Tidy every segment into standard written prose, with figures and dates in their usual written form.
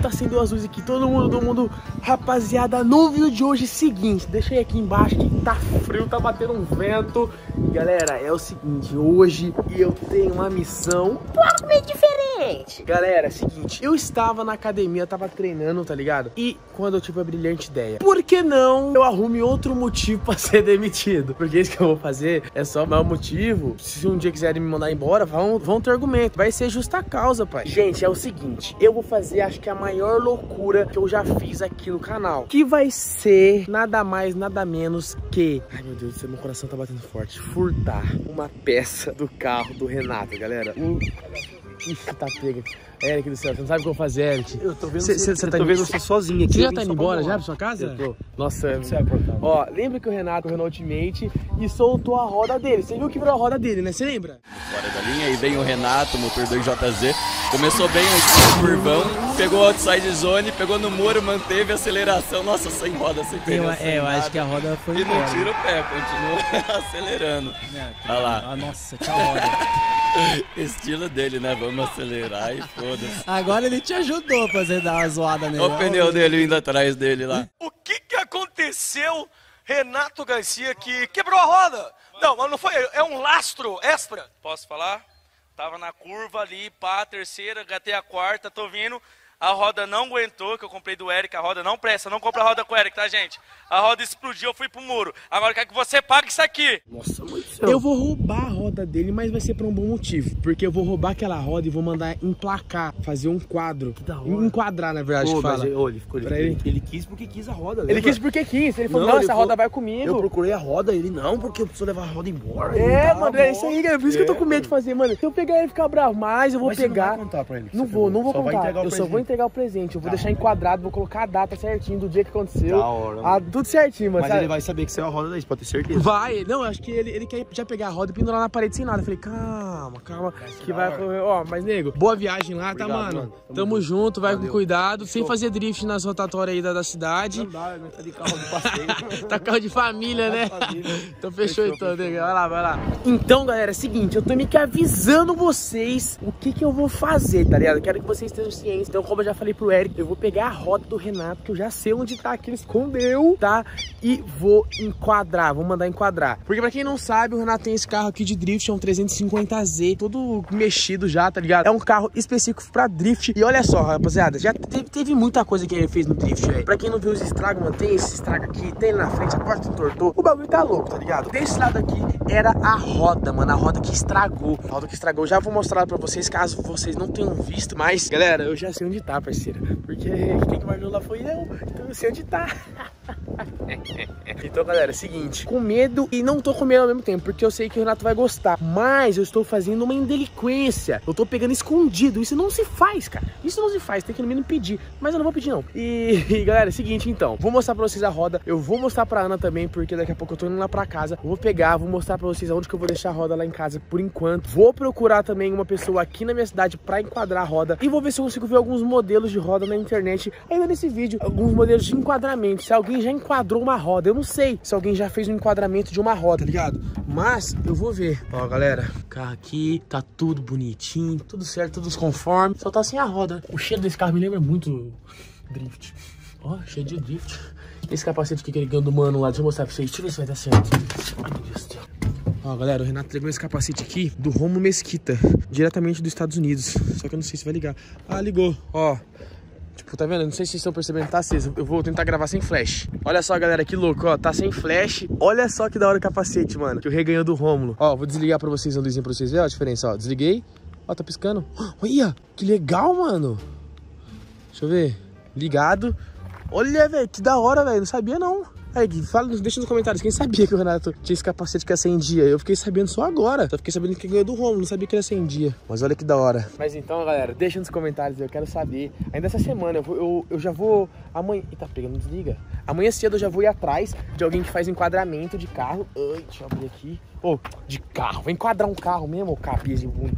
tá sendo o Azul aqui, todo mundo, rapaziada, no vídeo de hoje é o seguinte, deixa aí aqui embaixo que tá frio, tá batendo um vento. Galera, é o seguinte, hoje eu tenho uma missão um pouco meio diferente. Galera, é o seguinte, eu estava na academia, tava treinando, tá ligado? E quando eu tive a brilhante ideia, por que não eu arrume outro motivo pra ser demitido? Porque isso que eu vou fazer é só o maior motivo. Se um dia quiserem me mandar embora, vão ter argumento. Vai ser justa causa, pai. Gente, é o seguinte, eu vou fazer, acho que a maior loucura que eu já fiz aqui no canal, que vai ser nada mais, nada menos que, ai meu Deus do céu, meu coração tá batendo forte, furtar uma peça do carro do Renato, galera. Ixi, tá pega. Eric do céu, você não sabe o que eu vou fazer, Eric. Eu tô vendo você sozinho aqui. Você já tá indo embora já pra sua casa? Eu tô. Nossa, é importante. Ó, lembra que o Renato ganhou Ultimate e soltou a roda dele. Você viu que virou a roda dele, né? Você lembra? Fora da linha, aí vem o Renato, motor 2JZ. Começou bem o curvão, pegou o outside zone, pegou no muro, manteve a aceleração. Nossa, sem roda, sem perder. É, eu acho que a roda foi embora. E não tira o pé, continua acelerando. Olha lá. Ah, nossa, que roda. Estilo dele, né? Vamos acelerar e foda-se. Agora ele te ajudou a fazer dar uma zoada nele. Olha o pneu dele indo atrás dele lá. O que que aconteceu, Renato Garcia, que quebrou a roda? Não, mas não foi, é um lastro extra. Posso falar? Tava na curva ali, pá, terceira, gatei a quarta, tô vindo. A roda não aguentou, que eu comprei do Eric, a roda não presta, não compra a roda com o Eric, tá, gente? A roda explodiu, eu fui pro muro. Agora eu quero que você pague isso aqui. Nossa, mãe do céu. Eu vou roubar a roda dele, mas vai ser por um bom motivo. Porque eu vou roubar aquela roda e vou mandar emplacar, fazer um quadro. Que da hora. Enquadrar, na verdade, que fala. Olha, ele ficou ele quis porque quis a roda, lembra? Ele quis porque quis. Ele falou, não, essa roda vai comigo. Eu procurei a roda, ele não, porque eu preciso levar a roda embora. É, mano, é isso aí, é por isso que eu tô com medo de fazer, mano. Se eu pegar ele ficar bravo, mas eu vou pegar. Não vou contar pra ele. Não vou contar. Eu só vou entregar o presente, eu vou deixar enquadrado, vou colocar a data certinho do dia que aconteceu. Da hora, tudo certinho, mano. Mas sabe? Ele vai saber que você é a roda daí, pode ter certeza. Vai, não, acho que ele quer já pegar a roda e pendurar na parede sem nada. Eu falei, calma, que vai correr. Ó, mas nego, boa viagem lá, obrigado, tá, mano? Tamo junto, vai. Valeu. Com cuidado, sem fazer drift nas rotatórias aí da cidade. Não dá, tá de carro de passeio. Tá carro de família, né? Então fechou então, nego. Vai lá. Então, galera, é o seguinte, eu tô meio que avisando vocês o que eu vou fazer, tá ligado? Eu quero que vocês estejam cientes. Então, como eu já falei pro Eric, eu vou pegar a roda do Renato, que eu já sei onde tá, que ele escondeu, tá? E vou enquadrar, vou mandar enquadrar. Porque pra quem não sabe, o Renato tem esse carro aqui de drift, é um 350z, todo mexido já, tá ligado? É um carro específico pra drift. E olha só, rapaziada, já teve muita coisa que ele fez no drift, velho. Pra quem não viu os estragos, mano, tem esse estrago aqui, tem ele na frente, a porta entortou. O bagulho tá louco, tá ligado? Desse lado aqui era a roda, mano, a roda que estragou. A roda que estragou, já vou mostrar pra vocês, caso vocês não tenham visto, mas, galera, eu já sei onde tá, parceira, porque quem que marcou lá foi eu, então eu sei onde tá. Então, galera, é o seguinte, com medo e não tô com medo ao mesmo tempo, porque eu sei que o Renato vai gostar, mas eu estou fazendo uma indelinquência, eu tô pegando escondido, isso não se faz, cara, isso não se faz, tem que no mínimo pedir, mas eu não vou pedir não. E galera, é o seguinte, então, vou mostrar pra vocês a roda, eu vou mostrar pra Ana também, porque daqui a pouco eu tô indo lá pra casa, vou pegar, vou mostrar pra vocês onde que eu vou deixar a roda lá em casa por enquanto, vou procurar também uma pessoa aqui na minha cidade pra enquadrar a roda e vou ver se eu consigo ver alguns modelos de roda na internet, ainda nesse vídeo, alguns modelos de enquadramento, se alguém já enquadrou uma roda, eu não sei se alguém já fez um enquadramento de uma roda, tá ligado? Mas eu vou ver. Ó, galera, o carro aqui tá tudo bonitinho, tudo certo, todos conforme, só tá sem a roda. O cheiro desse carro me lembra muito drift. Ó, cheio de drift. Esse capacete aqui que ele ganhou do mano lá, deixa eu mostrar pra vocês, deixa eu ver se vai dar certo. Ai, meu Deus do céu. Ó, galera, o Renato entregou esse capacete aqui do Romo Mesquita, diretamente dos Estados Unidos. Só que eu não sei se vai ligar. Ah, ligou, ó. Tipo, tá vendo? Não sei se vocês estão percebendo, tá aceso. Eu vou tentar gravar sem flash. Olha só, galera, que louco, ó. Tá sem flash. Olha só que da hora o capacete, mano, que eu reganhou do Rômulo. Ó, vou desligar pra vocês a luzinha pra vocês verem a diferença, ó. Desliguei. Ó, tá piscando. Olha, que legal, mano. Deixa eu ver. Ligado. Olha, velho, que da hora, velho. Não sabia, não. Aí, fala, deixa nos comentários, quem sabia que o Renato tinha esse capacete que acendia? Eu fiquei sabendo só agora. Só fiquei sabendo que ganhou do Romo, não sabia que ele acendia. Mas olha que da hora. Mas então, galera, deixa nos comentários, eu quero saber. Ainda essa semana, eu já vou... Amanhã... Eita, pega, não desliga. Amanhã cedo eu já vou ir atrás de alguém que faz enquadramento de carro. Ai, deixa eu abrir aqui. Ô, de carro. Vou enquadrar um carro mesmo, ô cabeça de bunda.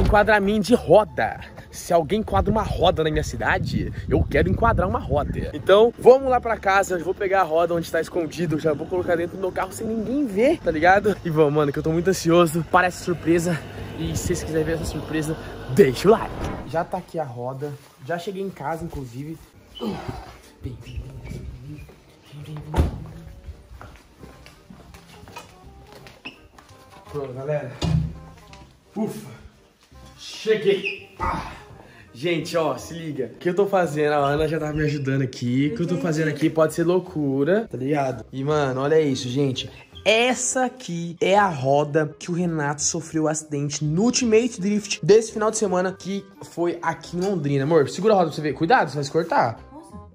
Enquadramento de roda. Se alguém enquadra uma roda na minha cidade, eu quero enquadrar uma roda. Então, vamos lá pra casa, eu vou pegar a roda onde tá escondido, já vou colocar dentro do meu carro sem ninguém ver, tá ligado? E vamos, mano, que eu tô muito ansioso, parece surpresa. E se vocês quiserem ver essa surpresa, deixa o like. Já tá aqui a roda. Já cheguei em casa, inclusive. Pronto, galera. Ufa. Cheguei. Ah. Gente, ó, se liga. O que eu tô fazendo? A Ana já tá me ajudando aqui. O que eu tô fazendo aqui pode ser loucura, tá ligado? E, mano, olha isso, gente. Essa aqui é a roda que o Renato sofreu um acidente no Ultimate Drift desse final de semana, que foi aqui em Londrina. Amor, segura a roda pra você ver. Cuidado, você vai se cortar.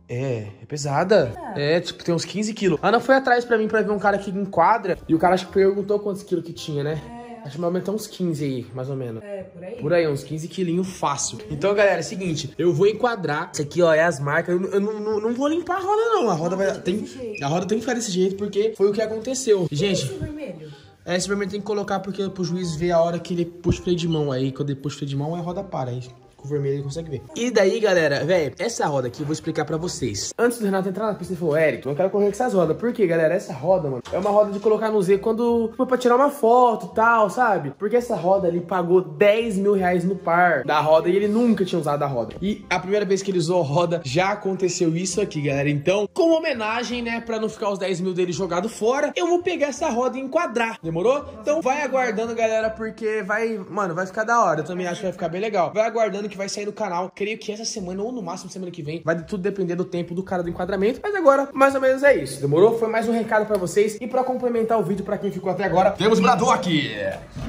É pesada. É, tipo, tem uns 15 quilos. A Ana foi atrás pra mim pra ver um cara aqui em quadra e o cara acho que perguntou quantos quilos que tinha, né? É. Acho que vai aumentar uns 15 aí, mais ou menos. É, por aí. Por aí, uns 15 quilinhos fácil. Então, galera, é o seguinte, eu vou enquadrar. Isso aqui, ó, é as marcas. Eu não vou limpar a roda, não. A roda vai... A roda tem que ficar desse jeito, porque foi o que aconteceu. Gente... Esse vermelho? É, esse vermelho tem que colocar, porque pro juiz ver a hora que ele puxa o freio de mão. Aí, quando ele puxa o freio de mão, a roda para, aí. O vermelho ele consegue ver. E daí, galera, velho, essa roda aqui eu vou explicar pra vocês. Antes do Renato entrar na pista, ele falou, Eric, não quero correr com essas rodas. Por quê, galera? Essa roda, mano, é uma roda de colocar no Z quando foi pra tirar uma foto e tal, sabe? Porque essa roda, ele pagou 10 mil reais no par da roda e ele nunca tinha usado a roda. E a primeira vez que ele usou a roda, já aconteceu isso aqui, galera. Então, como homenagem, né, pra não ficar os 10 mil dele jogado fora, eu vou pegar essa roda e enquadrar. Demorou? Então, vai aguardando, galera, porque vai, mano, vai ficar da hora. Eu também acho que vai ficar bem legal. Vai aguardando que vai sair no canal, creio que essa semana ou no máximo semana que vem, vai tudo depender do tempo do cara do enquadramento, mas agora, mais ou menos é isso, demorou? Foi mais um recado pra vocês e pra complementar o vídeo pra quem ficou até agora, temos Braddock,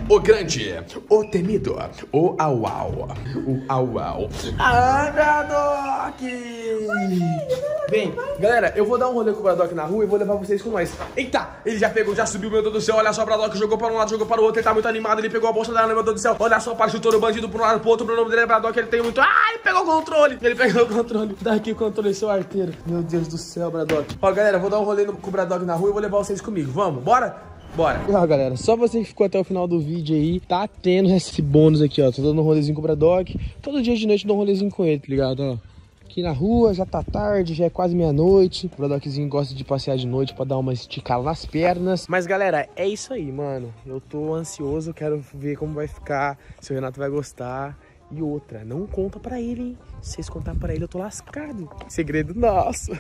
o grande, o temido, o auau, o auau, ah, Braddock! Bem, galera, eu vou dar um rolê com o Braddock na rua e vou levar vocês com nós. Eita, ele já pegou, já subiu, meu Deus do céu, olha só, o Braddock jogou para um lado, jogou para o outro, ele tá muito animado, ele pegou a bolsa da Ana, meu Deus do céu, olha só, partiu todo o bandido para um lado, pro outro, pro nome dele é Braddock. Que ele tem muito... Ah, ele pegou o controle! Ele pegou o controle. Dá aqui o controle, seu arteiro. Meu Deus do céu, Braddock. Ó, galera, vou dar um rolê com o Braddock na rua e vou levar vocês comigo. Vamos, bora? Bora. Ó, galera, só você que ficou até o final do vídeo aí, tá tendo esse bônus aqui, ó. Tô dando um rolezinho com o Braddock. Todo dia de noite eu dou um rolezinho com ele, tá ligado, ó? Aqui na rua, já tá tarde, já é quase meia-noite. O Braddockzinho gosta de passear de noite pra dar uma esticada nas pernas. Mas, galera, é isso aí, mano. Eu tô ansioso, quero ver como vai ficar, se o Renato vai gostar. E outra, não conta pra ele, hein? Se vocês contarem pra ele, eu tô lascado. Segredo nosso.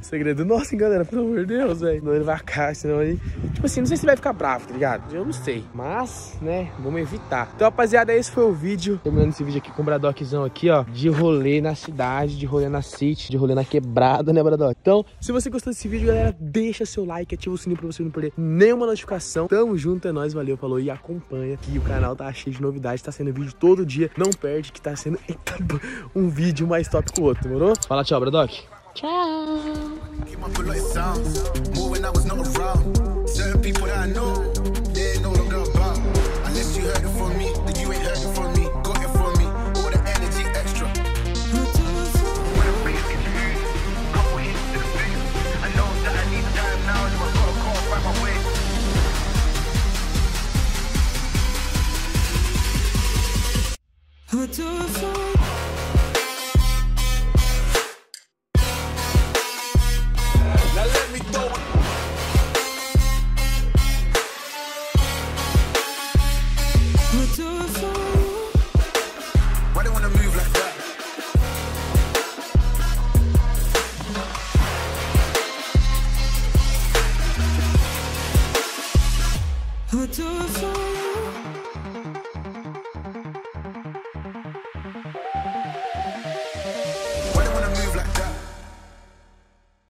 Segredo nosso, hein, galera? Pelo amor de Deus, velho. Senão ele vai cair, senão ele... Tipo assim, não sei se ele vai ficar bravo, tá ligado? Eu não sei. Mas, né, vamos evitar. Então, rapaziada, esse foi o vídeo. Terminando esse vídeo aqui com o Braddockzão aqui, ó. De rolê na cidade, de rolê na city, de rolê na quebrada, né, Braddock? Então, se você gostou desse vídeo, galera, deixa seu like, ativa o sininho pra você não perder nenhuma notificação. Tamo junto, é nóis, valeu, falou e acompanha. Que o canal tá cheio de novidades, tá sendo vídeo todo dia. Não perde. Que tá sendo um vídeo mais top que o outro, morou? Fala tchau, Braddock. Tchau.